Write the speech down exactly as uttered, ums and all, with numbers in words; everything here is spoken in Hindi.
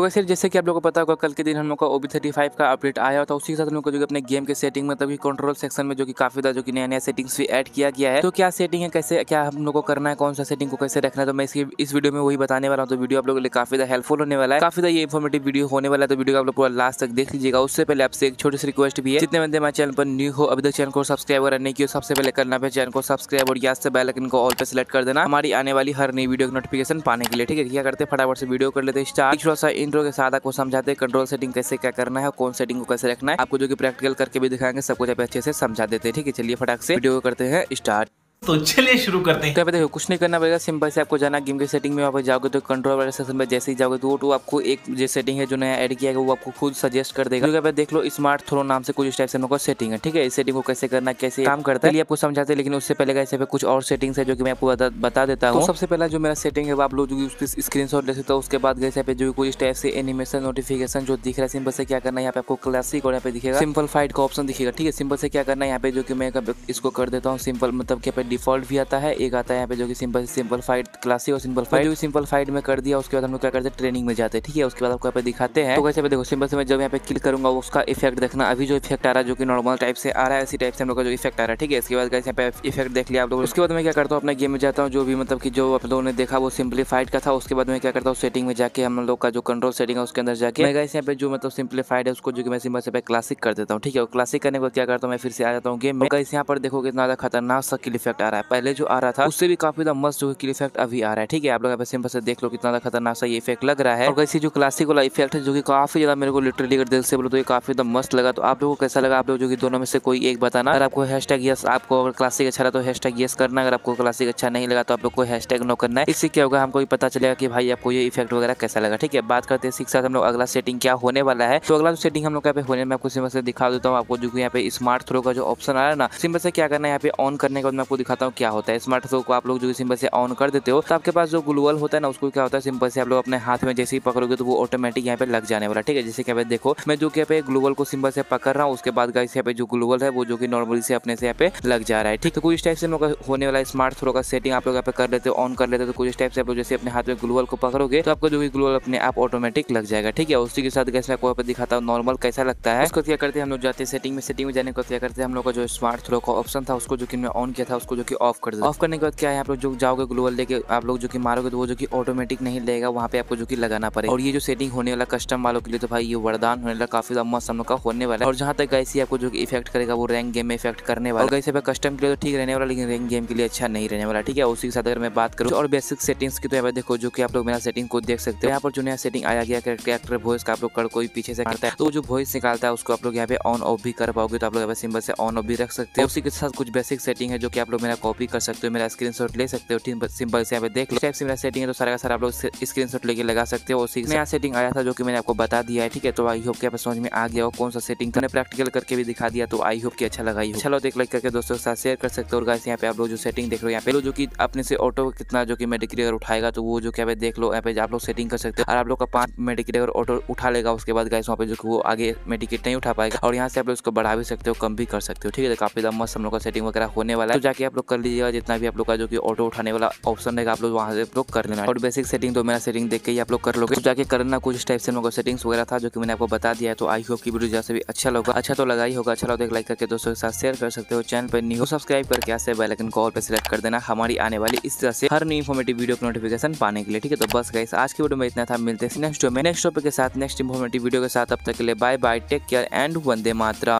तो वैसे जैसे कि आप लोगों को पता होगा कल के दिन हम लोग का ओबी थर्टी फाइव का अपडेट आया था, उसी के साथ हम लोग को जो कि अपने गेम के सेटिंग में तभी कंट्रोल सेक्शन में जो कि काफी जो कि नया नया सेटिंग्स भी ऐड किया गया है। तो क्या सेटिंग है, कैसे क्या हम लोग को करना है, कौन सा सेटिंग को कैसे रखना है, तो मैं इसकी इस वीडियो में वही बताने वाला हूँ। तो वीडियो आप लोगों के लिए काफी हेल्पफुल होने वाला है, काफी ये इन्फॉर्मेटिव वीडियो होने वाला है, तो वीडियो आप लोग पूरा लास्ट तक देख लीजिएगा। उससे पहले आपसे एक छोटी सी रिक्वेस्ट भी है, जितने बंदे हमारे चैनल पर न्यू हो अभी तक चैनल को सब्सक्राइब करना नहीं किया, सबसे पहले करना पे चैनल को सब्सक्राइब और याद से बेल आइकन को ऑल पे सेलेक्ट कर देना हमारी आने वाली हर नई वीडियो की नोटिफिकेशन पाने के लिए। ठीक है, क्या करते फटाफट से वीडियो कर लेते स्टार्ट। थोड़ा सा इंट्रो के साथ आपको समझाते कंट्रोल सेटिंग कैसे क्या करना है, कौन सेटिंग को कैसे रखना है, आपको जो कि प्रैक्टिकल करके भी दिखाएंगे, सब कुछ अच्छे से समझा देते हैं। ठीक है, चलिए फटाफट से वीडियो करते हैं स्टार्ट। तो चलिए शुरू करते हैं। तो देखो कुछ नहीं करना पड़ेगा, सिंपल से आपको जाना गेम के सेटिंग में, वहाँ पर जाओगे तो कंट्रोल वाले सेक्शन में जैसे ही जाओगे तो वो तो आपको एक जो सेटिंग है जो नया ऐड किया गया वो आपको खुद सजेस्ट कर देगा। तो देख लो स्मार्ट थ्रो नाम से कुछ इस टाइप से हमको सेटिंग है। ठीक है, इस सेटिंग को कैसे करना कैसे काम करता है आपको समझाते हैं, लेकिन उससे पहले ऐसे पे कुछ और सेटिंग्स है जो कि मैं आपको बता देता हूँ। सबसे पहला जो मेरा सेटिंग है आप लोग स्क्रीन शॉट ले सकते हो। उसके बाद गए पे जो कुछ इस टाइप से एनिमेशन नोटिफिकेशन जो दिख रहा है, सिंपल से क्या करना है, यहाँ पे आपको क्लासिक और यहाँ पे दिखेगा सिंपल फाइट का ऑप्शन दिखेगा। ठीक है, सिंपल से क्या करना है, यहाँ पे जो कि मैं इसको कर देता हूँ सिंपल, मतलब कि डिफॉल्ट भी आता है, एक आता है यहाँ पे जो कि सिंपल सिंपल फाइट क्लासिक और सिंपल फाइट। जो सिंपल फाइट में कर दिया उसके बाद हम लोग क्या करते हैं ट्रेनिंग में जाते हैं। ठीक है, उसके बाद आपको यहाँ पे दिखाते हैं। तो कैसे देखो सिंपल से मैं जब यहाँ पे क्लिक करूंगा उसका इफेक्ट देखना, अभी जो इफेक्ट आ रहा है जो कि नॉर्मल टाइप से आ रहा है, इसी टाइप से हम लोग का जो इफेक्ट आ रहा है। ठीक है, इसके बाद यहाँ पे इफेक्ट देख लिया आप लोग। उसके बाद मैं क्या करता हूँ अपने गेम में जाता हूँ, जो भी मतलब कि जो आप लोगों ने देखा वो सिंपलीफाइड का था। उसके बाद मैं क्या करता हूँ सेटिंग में जाके हम लोग का जो कंट्रोल सेटिंग है उसके अंदर जाके मैं यहाँ पे जो मतलब सिंपलीफाइड है उसको जो कि मैं सिंपल से क्लासिक कर देता हूँ। ठीक है, और क्लासिक करने के बाद क्या करता हूँ मैं फिर से आ जाता हूँ गेम में। यहाँ पर देखो कितना ज्यादा खतरनाक सा किल इफेक्ट आ रहा है, पहले जो आ रहा था उससे भी काफी ज्यादा मस्त जो किल इफेक्ट अभी आ रहा है। ठीक है, आप लोग सिंपल से देख लो कितना खतरनाक सा ये इफेक्ट लग रहा है। और कैसी जो क्लासिक वाला इफेक्ट है जो कि काफी ज्यादा मेरे को लिटरली अगर दिल से बोलो तो ये काफी ज्यादा मस्त लगा। तो आप लोगों को कैसा लगा, आप लोग जो कि दोनों में से कोई एक बताना। अगर आपको हैशटैग यस, आपको अगर क्लासिक अच्छा लगा तो हैशटैग यस करना, अगर आपको क्लासिक अच्छा नहीं लगा तो आप लोग को हैशटैग नो करना है। इससे क्या होगा, हमको पता चलेगा कि भाई आपको ये इफेक्ट वगैरह कैसा लगा। ठीक है, बात करते हैं इसके साथ हम लोग अगला सेटिंग क्या होने वाला है। तो अगला सेटिंग हम लोग यहाँ पे होने में आपको सिंपल से दिखा देता हूँ। आपको जो यहाँ पे स्मार्ट थ्रो का जो ऑप्शन आ रहा है ना, सिंपल से क्या करना है, यहाँ पे ऑन करने के बाद मैं आपको दिखाता हूँ क्या होता है। स्मार्ट थ्रो को आप लोग जो सिंपल से ऑन कर देते हो तो आपके पास जो ग्लूवल होता है ना उसको क्या होता है, सिंपल से आप लोग अपने हाथ में जैसे ही पकड़ोगे तो वो ऑटोमेटिक यहाँ पे लग जाने वाला। ठीक है, जैसे कि यहाँ पे देखो मैं जो कि यहाँ पे ग्लूवल को सिंपल से पकड़ रहा हूँ, उसके बाद गाइस यहाँ पे जो ग्लूवल है वो जो कि नॉर्मली से अपने से यहाँ पे लग जा रहा है। ठीक है, तो कुछ टाइप से हम लोग होने वाला स्मार्ट थ्रो का सेटिंग आप लोग यहाँ पे कर लेते हो, ऑन कर लेते हो। तो कुछ टाइप से आप लोग जैसे अपने हाथ में ग्लूवल को पकड़ोगे तो आपको जो भी ग्लूवल अपने आप ऑटोमेटिक लग जाएगा। ठीक है, उसी के साथ गाइस मैं आपको यहाँ पे दिखाता हूँ नॉर्मल कैसा लगता है। उसको क्या करते हैं हम लोग जाते हैं सेटिंग में, सेटिंग में जाने को क्या करते हैं हम लोग का जो स्मार्ट थ्रो का ऑप्शन था उसको जो कि मैं ऑन किया था उसको जो कि ऑफ कर देता। ऑफ करने के बाद क्या है, आप लोग जो जाओगे ग्लूवल लेके आप लोग जो कि मारोगे तो वो जो कि ऑटोमेटिक नहीं लगेगा, वहाँ पे आपको जो कि लगाना पड़ेगा। और ये जो सेटिंग होने वाला कस्टम वालों के लिए तो भाई ये वरदान होने वाला, काफी ज्यादा मस्त हम लोग का होने वाला है। और जहाँ तक गाइस आपको जो कि इफेक्ट करेगा वो रैंक गेम में इफेक्ट करने वाला। गाइस पे कस्टम के लिए तो ठीक रहने वाला लेकिन रैंक गेम के लिए अच्छा नहीं रहने वाला। ठीक है, उसी के साथ अगर मैं बात करूँ और बेसिक सेटिंग्स की तो यहाँ पे देखो जो कि आप लोग मेरा सेटिंग को देख सकते हो। यहाँ पर जो नया सेटिंग आया गया कैरेक्टर वॉइस का, आप लोग कोई पीछे से करता है तो जो वॉइस निकालता है उसको आप लोग यहाँ पे ऑन ऑफ भी कर पाओगे। तो आप लोग यहाँ पे सिंपल से ऑन ऑफ भी रख सकते हो। उसी के साथ कुछ बेसिक सेटिंग है जो कि आप लोग मेरा कॉपी कर सकते हो, मेरा स्क्रीनशॉट ले सकते हो। सिंपल से यहाँ पे देख लो टाइप से मेरा सेटिंग है, तो सारा का सारा आप लोग स्क्रीनशॉट लेके लगा सकते हो। उसी नया सेटिंग आया था जो कि मैंने आपको बता दिया है। ठीक है, तो आई होप कि आप समझ में आ गया हो कौन सा सेटिंग था, मैंने प्रैक्टिकल करके भी दिखा दिया। तो आई होप कि अच्छा लगा ही। चलो तो एक लाइक करके दोस्तों के साथ शेयर कर सकते हो। और गाइस यहाँ पे आप लोग जो सेटिंग देख रहे हो, यहाँ पे लोग जो कि अपने से ऑटो कितना जो कि मेडिक्लेयर अगर उठाएगा तो वो जो कि देख लो यहाँ पे आप लोग सेटिंग कर सकते हो। और आप लोग का पांच मेडिक्लेयर अगर ऑटो उठा लेगा उसके बाद गाइस वहाँ पे जो कि वो आगे मेडिकेट नहीं उठा पाएगा। और यहाँ से आप लोग उसको बढ़ा भी सकते हो, कम भी कर सकते हो। ठीक है, काफी ज्यादा मस्त हम लोग का सेटिंग वगैरह होने वाला है। तो जाके आप लोग कर लीजिएगा, जितना भी आप लोग का जो कि ऑटो उठाने वाला ऑप्शन रहेगा आप लोग वहाँ से लोग कर लेना। और बेसिक सेटिंग तो मेरा सेटिंग देख के ही आप लोग कर लोगे। तो जाके करना कुछ टाइप से हम लोग का सेटिंग्स वगैरह था जो कि मैंने आपको बता दिया है। तो आई होप की वीडियो जैसे भी अच्छा लगा, अच्छा तो लगा ही होगा। अच्छा लगा एक लाइक करके दोस्तों के साथ शेयर कर सकते हो। चैनल पर न्यू सब्सक्राइब करके ऐसे बेल आइकन को ऑल पे सेलेक्ट कर देना हमारी आने वाली इस तरह से हर न्यू इन्फॉर्मेटिव वीडियो की नोटिफिकेशन पाने के लिए। ठीक है, तो बस गाइस आज की वीडियो में इतना था। मिलते हैं नेक्स्ट वीडियो में नेक्स्ट टॉपिक के साथ, नेक्स्ट इन्फॉर्मेटिव वीडियो के साथ। अब तक के लिए bye bye, take care and Vande Mataram.